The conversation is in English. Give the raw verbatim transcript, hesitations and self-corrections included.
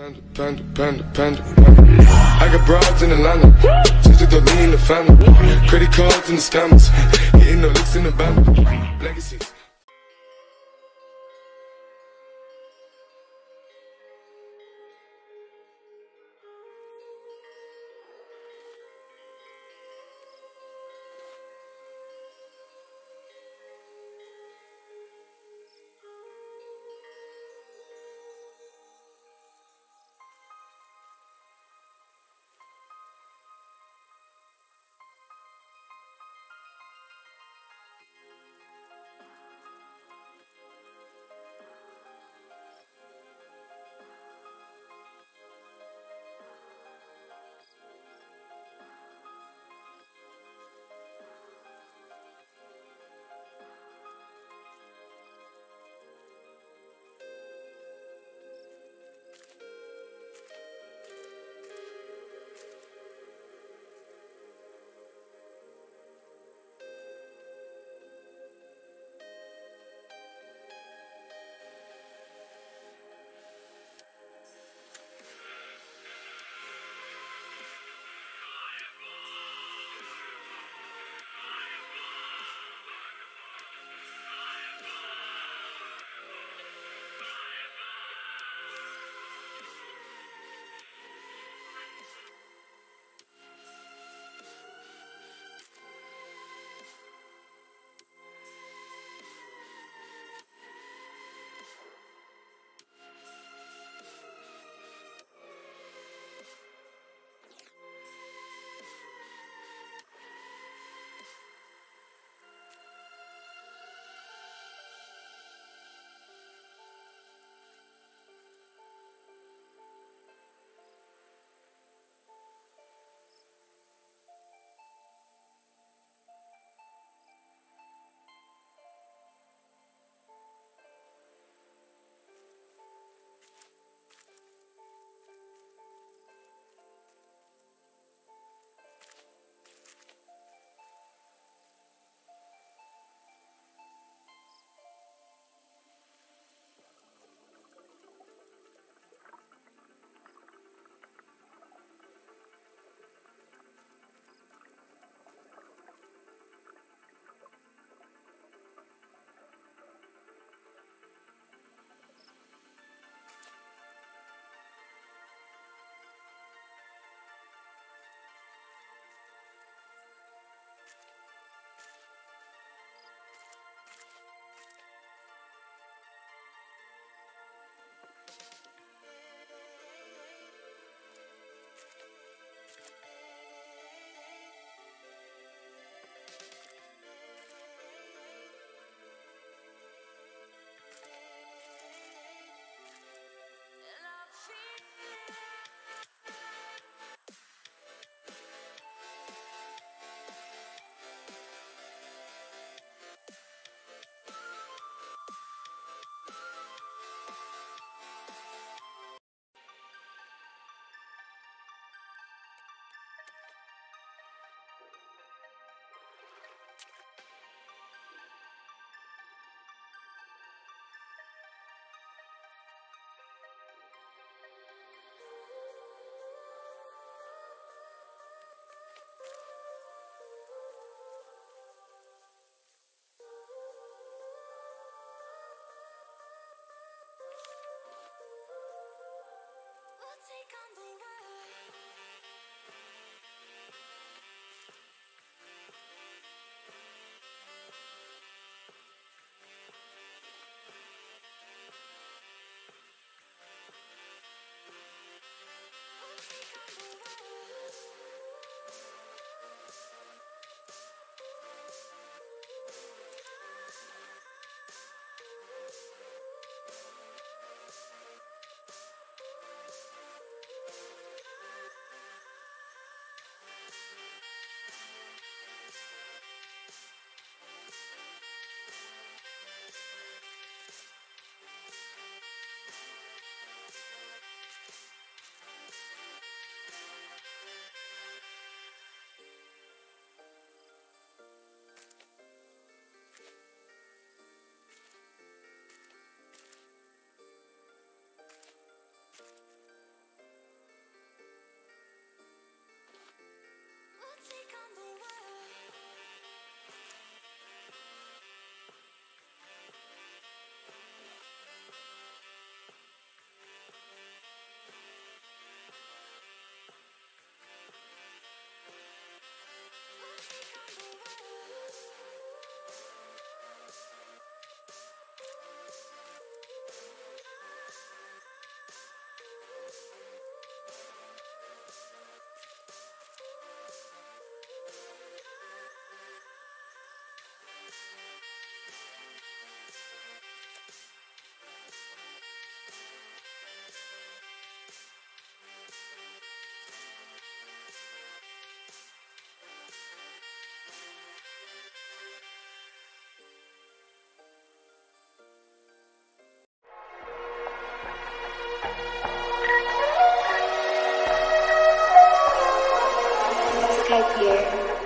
Panda, panda, panda, panda, panda. I got broads in Atlanta, just to throw me in the family. Credit cards in the scammers, hitting no licks in the band. Legacies. type here.